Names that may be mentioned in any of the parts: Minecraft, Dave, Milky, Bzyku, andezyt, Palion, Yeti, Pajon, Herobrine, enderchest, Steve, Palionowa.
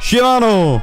Siemano!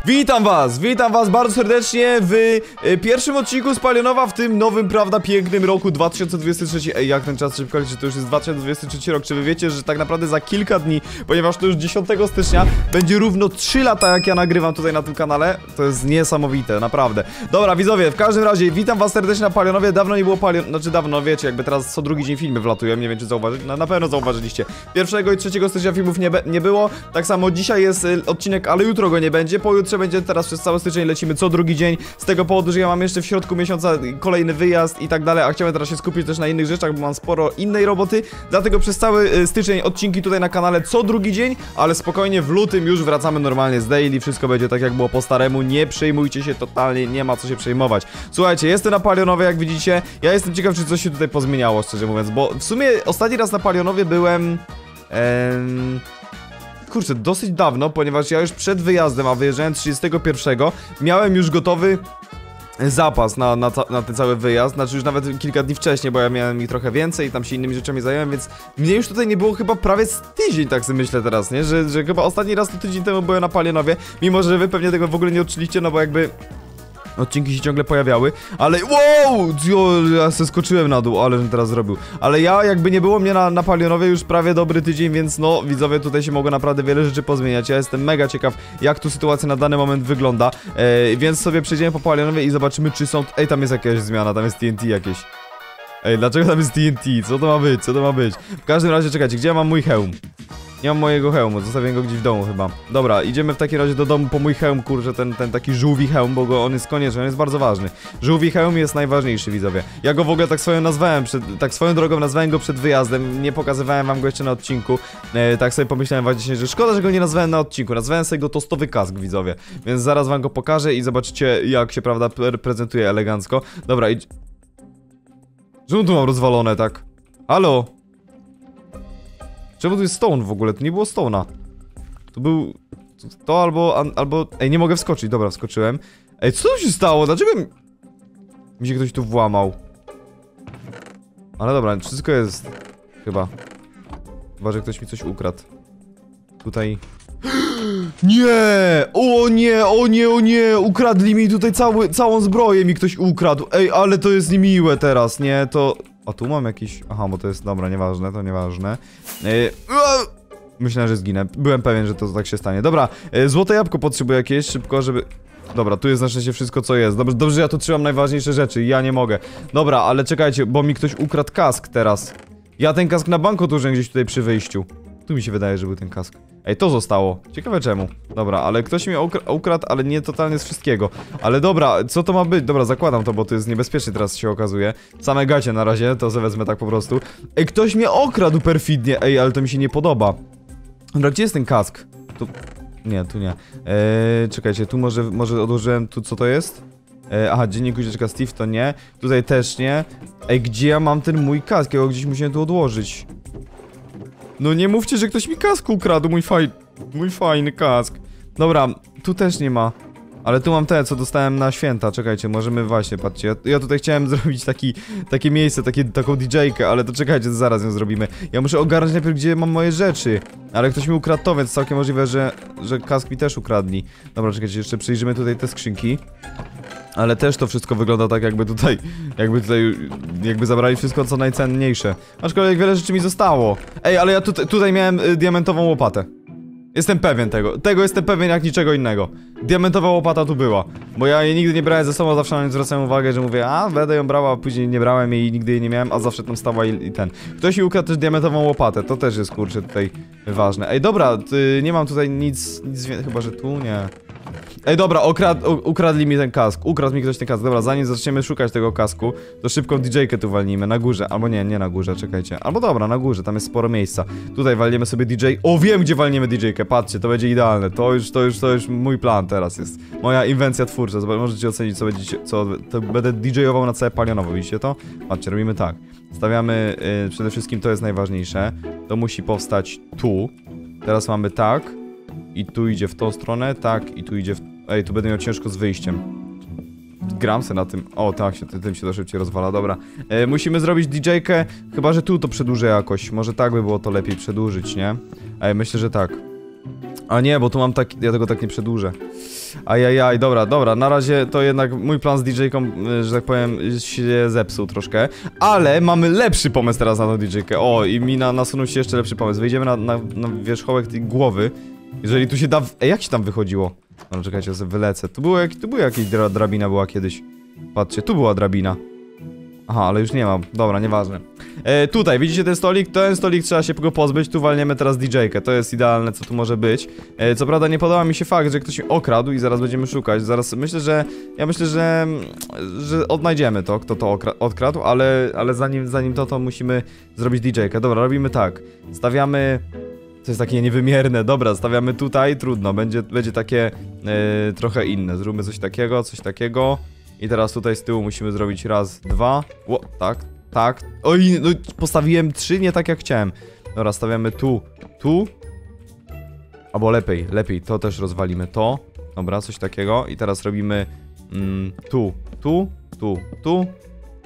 Witam was bardzo serdecznie w pierwszym odcinku z Palionowa w tym nowym, prawda, pięknym roku 2023. Ej, jak ten czas szybko leci, to już jest 2023 rok. Czy wy wiecie, że tak naprawdę za kilka dni, ponieważ to już 10 stycznia, będzie równo 3 lata, jak ja nagrywam tutaj na tym kanale. To jest niesamowite, naprawdę. Dobra, widzowie, w każdym razie witam was serdecznie na Palionowie. Dawno nie było Palionowa, znaczy dawno, wiecie, jakby teraz co drugi dzień filmy wlatują, nie wiem czy zauważyliście, na pewno zauważyliście. 1 i 3 stycznia filmów nie było, tak samo dzisiaj jest odcinek, ale jutro go nie będzie, pojutrze będzie, teraz przez cały styczeń lecimy co drugi dzień, z tego powodu, że ja mam jeszcze w środku miesiąca kolejny wyjazd i tak dalej, a chciałem teraz się skupić też na innych rzeczach, bo mam sporo innej roboty, dlatego przez cały styczeń odcinki tutaj na kanale co drugi dzień, ale spokojnie w lutym już wracamy normalnie z daily, wszystko będzie tak jak było po staremu, nie przejmujcie się totalnie, nie ma co się przejmować. Słuchajcie, jestem na Palionowie, jak widzicie, ja jestem ciekaw, czy coś się tutaj pozmieniało, szczerze mówiąc, bo w sumie ostatni raz na Palionowie byłem... kurczę, dosyć dawno, ponieważ ja już przed wyjazdem, a wyjeżdżałem 31, miałem już gotowy zapas na ten cały wyjazd, znaczy już nawet kilka dni wcześniej, bo ja miałem ich trochę więcej i tam się innymi rzeczami zająłem, więc mnie już tutaj nie było chyba prawie z tydzień, tak sobie myślę teraz, nie? Że chyba ostatni raz to tydzień temu byłem na Palionowie, mimo że wy pewnie tego w ogóle nie odczuliście, no bo jakby... odcinki się ciągle pojawiały, ale wow, ja se skoczyłem na dół, ale żebym teraz zrobił, ale ja jakby nie było mnie na Palionowie już prawie dobry tydzień, więc no widzowie, tutaj się mogło naprawdę wiele rzeczy pozmieniać, ja jestem mega ciekaw jak tu sytuacja na dany moment wygląda, więc sobie przejdziemy po Palionowie i zobaczymy czy są, ej tam jest jakaś zmiana, tam jest TNT jakieś, ej dlaczego tam jest TNT, co to ma być, co to ma być, w każdym razie czekajcie, gdzie ja mam mój hełm? Nie mam mojego hełmu, zostawiłem go gdzieś w domu chyba. Dobra, idziemy w takim razie do domu po mój hełm, kurczę, ten taki żółwi hełm, bo on jest konieczny, on jest bardzo ważny. Żółwi hełm jest najważniejszy, widzowie. Ja go w ogóle tak swoją nazwałem, tak swoją drogą nazwałem go przed wyjazdem, nie pokazywałem wam go jeszcze na odcinku. Tak sobie pomyślałem właśnie, że szkoda, że go nie nazwałem na odcinku, nazwałem sobie go tostowy kask, widzowie. Więc zaraz wam go pokażę i zobaczycie jak się, prawda, prezentuje elegancko. Dobra, idź... Czemu tu mam rozwalone, tak? Halo? Czemu tu jest stone w ogóle? Tu nie było stone'a. Tu był... To albo... Ej, nie mogę wskoczyć. Dobra, wskoczyłem. Ej, co tu się stało? Dlaczego... Mi się ktoś tu włamał. Ale dobra, wszystko jest... Chyba. Chyba, że ktoś mi coś ukradł. Tutaj... Nie! O nie, o nie, o nie! Ukradli mi tutaj całą zbroję mi ktoś ukradł. Ej, ale to jest niemiłe teraz, nie? To... A tu mam jakiś... Aha, bo to jest... Dobra, nieważne, to nieważne. Myślałem, że zginę. Byłem pewien, że to tak się stanie. Dobra, złote jabłko potrzebuję jakieś szybko, żeby... Dobra, tu jest na szczęście wszystko, co jest. Dobrze, że ja tu trzymam najważniejsze rzeczy. Ja nie mogę. Dobra, ale czekajcie, bo mi ktoś ukradł kask teraz. Ja ten kask na bankoturze gdzieś tutaj przy wyjściu. Tu mi się wydaje, że był ten kask. Ej, to zostało. Ciekawe czemu. Dobra, ale ktoś mnie ukradł, ale nie totalnie z wszystkiego. Ale dobra, co to ma być? Dobra, zakładam to, bo to jest niebezpiecznie teraz się okazuje. Same gacie na razie, to sobie wezmę tak po prostu. Ej, ktoś mnie okradł perfidnie. Ej, ale to mi się nie podoba. Dobra, gdzie jest ten kask? Tu... Nie, tu nie. Czekajcie, tu może odłożyłem... Tu co to jest? Aha, dziennik ucieczka Steve to nie. Tutaj też nie. Ej, gdzie ja mam ten mój kask? Ja go gdzieś musiałem tu odłożyć. No nie mówcie, że ktoś mi kask ukradł, mój fajny kask. Dobra, tu też nie ma. Ale tu mam te, co dostałem na święta, czekajcie, możemy właśnie, patrzcie, ja tutaj chciałem zrobić takie miejsce, taką DJ-kę, ale to czekajcie, zaraz ją zrobimy. Ja muszę ogarnąć najpierw, gdzie mam moje rzeczy, ale ktoś mi ukradł to, więc całkiem możliwe, że kask mi też ukradli. Dobra, czekajcie, jeszcze przyjrzymy tutaj te skrzynki. Ale też to wszystko wygląda tak jakby zabrali wszystko co najcenniejsze. Aczkolwiek wiele rzeczy mi zostało. Ej, ale ja tutaj miałem diamentową łopatę. Jestem pewien tego. Tego jestem pewien jak niczego innego. Diamentowa łopata tu była. Bo ja jej nigdy nie brałem ze sobą, zawsze na nią zwracałem uwagę, że mówię, a będę ją brała, a później nie brałem jej i nigdy jej nie miałem, a zawsze tam stała i ten. Ktoś mi ukradł też diamentową łopatę, to też jest kurczę tutaj ważne. Ej, dobra, nie mam tutaj nic chyba że tu, nie. Ej, dobra, ukradli mi ten kask, ukradł mi ktoś ten kask, dobra, zanim zaczniemy szukać tego kasku, to szybką DJ-kę tu walnijmy, na górze, albo nie na górze, czekajcie, albo dobra, na górze, tam jest sporo miejsca, tutaj walniemy sobie DJ, o wiem gdzie walniemy DJ-kę, patrzcie, to będzie idealne, to już mój plan teraz jest, moja inwencja twórcza, możecie ocenić co będzie, to będę DJ-ował na całe Palionowo, widzicie to? Patrzcie, robimy tak, stawiamy, przede wszystkim to jest najważniejsze, to musi powstać tu, teraz mamy tak, i tu idzie w tą stronę, tak, i tu idzie w... Ej, tu będę miał ciężko z wyjściem. Gram se na tym... O, tak, tym się to szybciej rozwala, dobra. Musimy zrobić DJ-kę, chyba że tu to przedłużę jakoś. Może tak by było to lepiej przedłużyć, nie? Ej, myślę, że tak. A nie, bo tu mam tak... ja tego tak nie przedłużę. Ajajaj, dobra, dobra, na razie to jednak mój plan z DJ-ką, że tak powiem, się zepsuł troszkę. Ale mamy lepszy pomysł teraz na tą DJ-kę. O, i mi nasunął się jeszcze lepszy pomysł. Wejdziemy na wierzchołek tej głowy. Jeżeli tu się da... Ej, jak się tam wychodziło? No czekajcie, wylecę. Tu była jakaś drabina była kiedyś. Patrzcie, tu była drabina. Aha, ale już nie mam. Dobra, nieważne. Tutaj, widzicie ten stolik? Ten stolik trzeba się go pozbyć. Tu walniemy teraz DJ-kę. To jest idealne, co tu może być. Co prawda nie podoba mi się fakt, że ktoś mi okradł i zaraz będziemy szukać. Zaraz myślę, że... ja myślę, że odnajdziemy to, kto to odkradł, ale zanim to musimy zrobić DJ-kę. Dobra, robimy tak. Stawiamy... to jest takie niewymierne. Dobra, stawiamy tutaj. Trudno, będzie takie trochę inne. Zróbmy coś takiego, coś takiego. I teraz tutaj z tyłu musimy zrobić raz, dwa. Ło, tak, tak. Oj, no postawiłem trzy, nie tak jak chciałem. Dobra, stawiamy tu. Albo lepiej, to też rozwalimy, to. Dobra, coś takiego. I teraz robimy tu.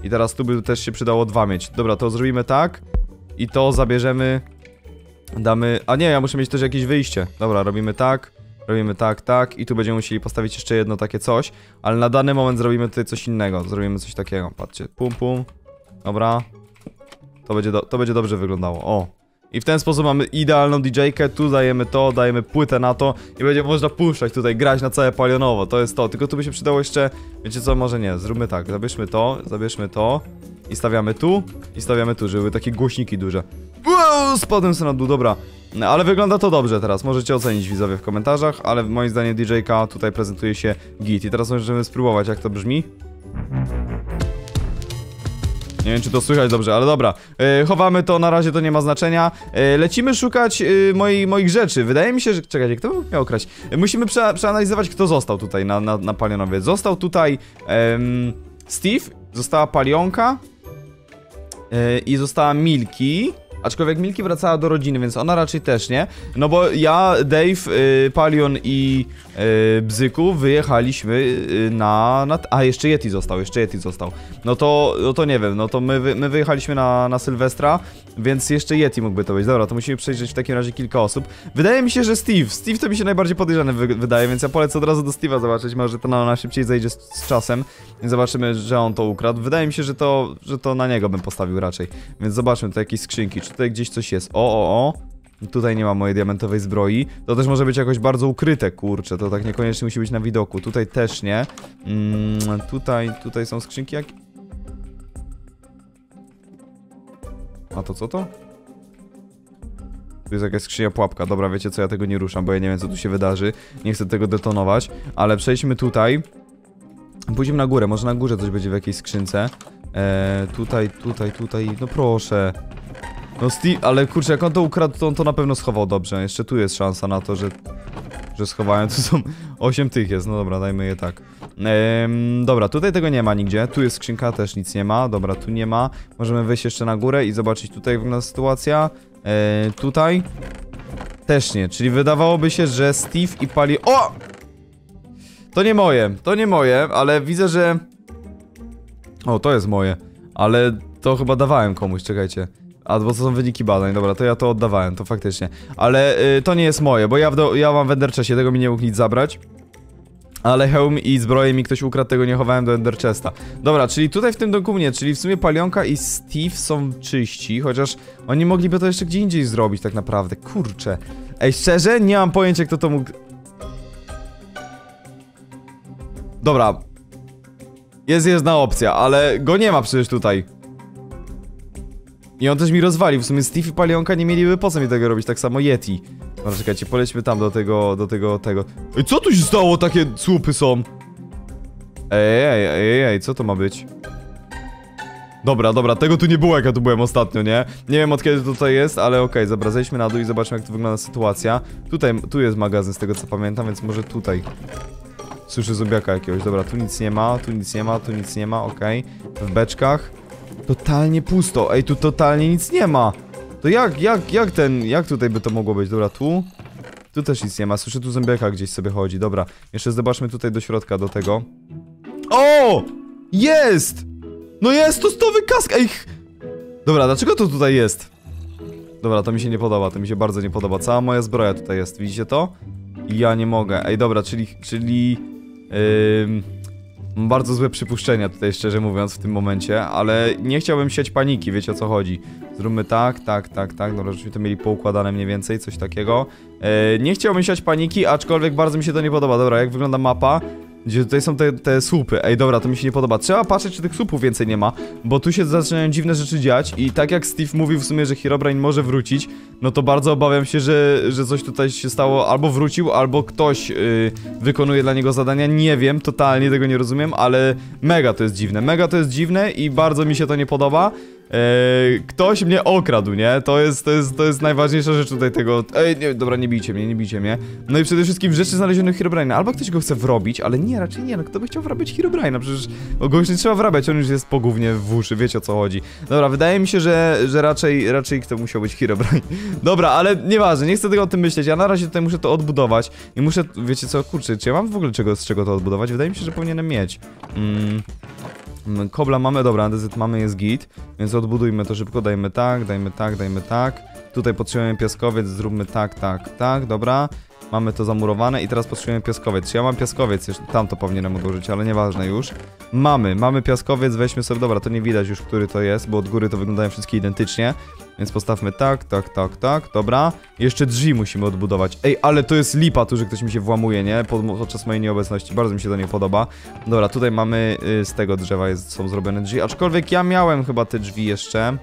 I teraz tu by też się przydało dwa mieć. Dobra, to zrobimy tak. I to zabierzemy. Damy... a nie, ja muszę mieć też jakieś wyjście. Dobra, robimy tak. Robimy tak i tu będziemy musieli postawić jeszcze jedno takie coś. Ale na dany moment zrobimy tutaj coś innego. Zrobimy coś takiego, patrzcie, pum. Dobra. To będzie dobrze wyglądało, o. I w ten sposób mamy idealną DJ-kę. Tu dajemy to, dajemy płytę na to. I będzie można puszczać tutaj, grać na całe Palionowo. To jest to, tylko tu by się przydało jeszcze... wiecie co, może nie, zróbmy tak, zabierzmy to. I stawiamy tu, żeby były takie głośniki duże. Wow, spadłem sobie na dół, dobra. No, ale wygląda to dobrze teraz, możecie ocenić widzowie w komentarzach, ale moim zdaniem DJ-ka tutaj prezentuje się git. I teraz możemy spróbować, jak to brzmi. Nie wiem, czy to słychać dobrze, ale dobra. Chowamy to, na razie to nie ma znaczenia. Lecimy szukać moich rzeczy. Wydaje mi się, że... czekajcie, kto by miał kraść? Musimy przeanalizować, kto został tutaj na Palionowie. Został tutaj Steve, została Palionka i została Milky. Aczkolwiek Milky wracała do rodziny, więc ona raczej też nie. No bo ja, Dave, Palion i Bzyku wyjechaliśmy a jeszcze Yeti został. No to nie wiem, no to my wyjechaliśmy na Sylwestra, więc jeszcze Yeti mógłby to być. Dobra, to musimy przejrzeć w takim razie kilka osób. Wydaje mi się, że Steve to mi się najbardziej podejrzany wydaje, więc ja polecę od razu do Steve'a zobaczyć. Może to na szybciej zejdzie z czasem. Zobaczymy, że on to ukradł. Wydaje mi się, że to na niego bym postawił raczej. Więc zobaczmy, to jakieś skrzynki. Czy tutaj gdzieś coś jest? Tutaj nie ma mojej diamentowej zbroi. To też może być jakoś bardzo ukryte, kurczę. To tak niekoniecznie musi być na widoku. Tutaj też nie. Tutaj są skrzynki jak... a to co to? Tu jest jakaś skrzynia pułapka. Dobra, wiecie co? Ja tego nie ruszam, bo ja nie wiem, co tu się wydarzy. Nie chcę tego detonować. Ale przejdźmy tutaj. Pójdziemy na górę. Może na górze coś będzie w jakiejś skrzynce. Tutaj. No proszę. No Steve, ale kurczę, jak on to ukradł, to on to na pewno schował dobrze. Jeszcze tu jest szansa na to, że schowałem. Tu są 8 tych jest, no dobra, dajmy je tak. Dobra, tutaj tego nie ma nigdzie. Tu jest skrzynka, też nic nie ma. Dobra, tu nie ma. Możemy wejść jeszcze na górę i zobaczyć tutaj, jak wygląda sytuacja. Tutaj też nie, czyli wydawałoby się, że Steve i O! To nie moje, ale widzę, że... o, to jest moje. Ale to chyba dawałem komuś, czekajcie. A, bo to są wyniki badań, dobra, to ja to oddawałem, to faktycznie. Ale to nie jest moje, bo ja mam w enderchestie, tego mi nie mógł nic zabrać. Ale hełm i zbroję mi ktoś ukradł, tego nie chowałem do enderchesta. Dobra, czyli tutaj w tym domku mnie, czyli w sumie Palionka i Steve są czyści. Chociaż oni mogliby to jeszcze gdzie indziej zrobić tak naprawdę, kurczę. Ej, szczerze? Nie mam pojęcia, kto to mógł... dobra. Jest jedna opcja, ale go nie ma przecież tutaj. I on też mi rozwalił, w sumie Steve i Palionka nie mieliby po co mi tego robić, tak samo Yeti. No czekajcie, polećmy tam do tego. Ej, co tu się stało? Takie słupy są. Ej, co to ma być? Dobra, tego tu nie było, jak ja tu byłem ostatnio, nie? Nie wiem, od kiedy tutaj jest, ale okej, zabraliśmy na dół i zobaczmy, jak to wygląda sytuacja. Tu jest magazyn, z tego co pamiętam, więc może tutaj. Słyszę zombiaka jakiegoś, dobra, tu nic nie ma, okej. W beczkach. Totalnie pusto, ej, tu totalnie nic nie ma. To jak tutaj by to mogło być? Dobra, tu też nic nie ma, słyszę tu zębiaka gdzieś sobie chodzi, dobra. Jeszcze zobaczmy tutaj do środka, do tego. O! Jest! No jest, to stowy kask, ej! Dobra, dlaczego to tutaj jest? Dobra, to mi się nie podoba, to mi się bardzo nie podoba. Cała moja zbroja tutaj jest, widzicie to? I ja nie mogę. Ej, dobra, czyli mam bardzo złe przypuszczenia tutaj, szczerze mówiąc, w tym momencie, ale nie chciałbym siać paniki, wiecie o co chodzi. Zróbmy tak, dobra, żeśmy to mieli poukładane mniej więcej, coś takiego. Nie chciałbym siać paniki, aczkolwiek bardzo mi się to nie podoba. Dobra, jak wygląda mapa? Gdzie tutaj są te słupy. Ej, dobra, to mi się nie podoba. Trzeba patrzeć, czy tych słupów więcej nie ma, bo tu się zaczynają dziwne rzeczy dziać i tak jak Steve mówił w sumie, że Herobrine może wrócić, no to bardzo obawiam się, że coś tutaj się stało. Albo wrócił, albo ktoś wykonuje dla niego zadania. Nie wiem, totalnie tego nie rozumiem, ale mega to jest dziwne. Mega to jest dziwne i bardzo mi się to nie podoba. Ktoś mnie okradł, nie? To jest najważniejsza rzecz tutaj tego... Ej, nie, dobra, nie bijcie mnie. No i przede wszystkim rzeczy znalezione Herobrine'a. Albo ktoś go chce wrobić, ale nie, raczej nie, no kto by chciał wrobić Herobrine'a? Przecież go już nie trzeba wrabiać, on już jest po gównie w uszy, wiecie o co chodzi. Dobra, wydaje mi się, że raczej kto musiał być Herobrine. Dobra, ale nieważne, nie chcę tego o tym myśleć, ja na razie tutaj muszę to odbudować. I muszę, wiecie co, kurczę, czy ja mam w ogóle z czego to odbudować? Wydaje mi się, że powinienem mieć. Kobla mamy, dobra, andezyt mamy, jest git. Więc odbudujmy to szybko, dajmy tak. Tutaj potrzebujemy piaskowiec, zróbmy tak, dobra. Mamy to zamurowane i teraz potrzebujemy piaskowiec. Ja mam piaskowiec, jeszcze tam to powinienem odłożyć, ale nieważne już. Mamy piaskowiec, weźmy sobie, dobra, to nie widać już, który to jest, bo od góry to wyglądają wszystkie identycznie. Więc postawmy tak, dobra. Jeszcze drzwi musimy odbudować. Ej, ale to jest lipa tu, że ktoś mi się włamuje, nie? Podczas mojej nieobecności, bardzo mi się to nie podoba. Dobra, tutaj mamy, z tego drzewa są zrobione drzwi, aczkolwiek ja miałem chyba te drzwi jeszcze.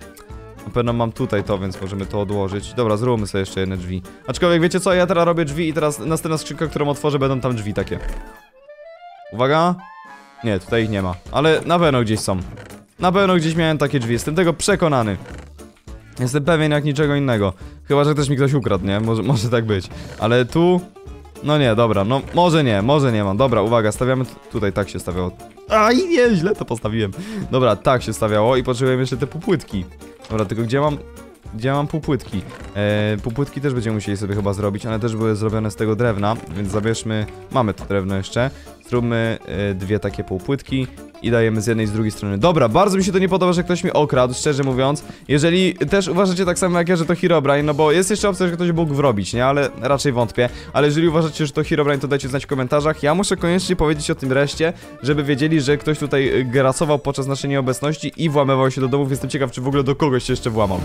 Na pewno mam tutaj to, więc możemy to odłożyć. Dobra, zróbmy sobie jeszcze jedne drzwi. Aczkolwiek wiecie co, ja teraz robię drzwi i teraz następna skrzynka, którą otworzę, będą tam drzwi takie. Uwaga. Nie, tutaj ich nie ma, ale na pewno gdzieś są. Na pewno gdzieś miałem takie drzwi, jestem tego przekonany. Jestem pewien jak niczego innego. Chyba, że też mi ktoś ukradł, nie? Może tak być. Ale tu... No nie, dobra, no może nie mam. Dobra, uwaga, stawiamy... Tutaj tak się stawiało. Aj, nie, źle to postawiłem. Dobra, tak się stawiało i potrzebujemy jeszcze te półpłytki. Dobra, tylko gdzie mam półpłytki? Półpłytki też będziemy musieli sobie chyba zrobić, one też były zrobione z tego drewna, więc zabierzmy... Mamy to drewno jeszcze. Zróbmy dwie takie półpłytki. I dajemy z jednej i z drugiej strony. Dobra, bardzo mi się to nie podoba, że ktoś mi okradł, szczerze mówiąc. Jeżeli też uważacie tak samo jak ja, że to Herobrine, no bo jest jeszcze opcja, że ktoś mógł wrobić, nie? Ale raczej wątpię. Ale jeżeli uważacie, że to Herobrine, to dajcie znać w komentarzach. Ja muszę koniecznie powiedzieć o tym reszcie, żeby wiedzieli, że ktoś tutaj grasował podczas naszej nieobecności i włamywał się do domów. Jestem ciekaw, czy w ogóle do kogoś się jeszcze włamał.